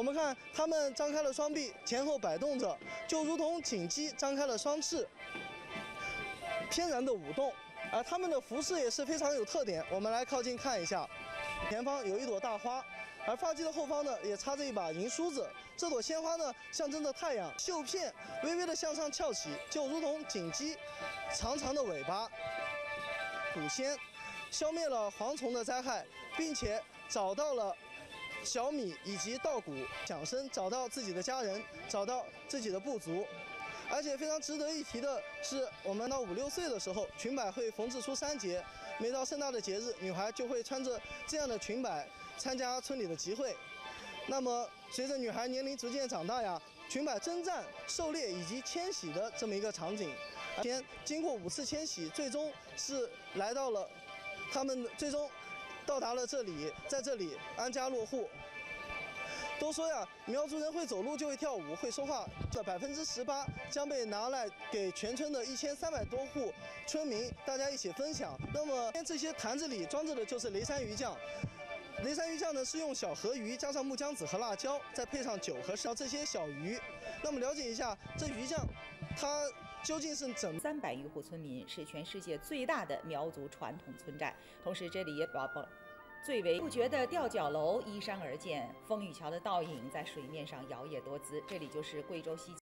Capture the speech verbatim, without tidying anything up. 我们看它们张开了双臂，前后摆动着，就如同锦鸡张开了双翅，翩然的舞动。而它们的服饰也是非常有特点，我们来靠近看一下。前方有一朵大花，而发髻的后方呢也插着一把银梳子。这朵鲜花呢象征着太阳，袖片微微的向上翘起，就如同锦鸡长长的尾巴。捕仙消灭了蝗虫的灾害，并且找到了小米以及稻谷，响声找到自己的家人，找到自己的部族。而且非常值得一提的是，我们到五六岁的时候，裙摆会缝制出三节，每到盛大的节日，女孩就会穿着这样的裙摆参加村里的集会。那么，随着女孩年龄逐渐长大呀，裙摆征战、狩猎以及迁徙的这么一个场景，先经过五次迁徙，最终是来到了他们最终。 到达了这里，在这里安家落户。都说呀，苗族人会走路就会跳舞，会说话。这百分之十八将被拿来给全村的一千三百多户村民大家一起分享。那么这些坛子里装着的就是雷山鱼酱。雷山鱼酱呢是用小河鱼加上木姜子和辣椒，再配上酒和烧这些小鱼。那么了解一下这鱼酱，它。 究竟是怎么？三百余户村民是全世界最大的苗族传统村寨，同时这里也保保最为不觉的吊脚楼依山而建，风雨桥的倒影在水面上摇曳多姿。这里就是贵州西。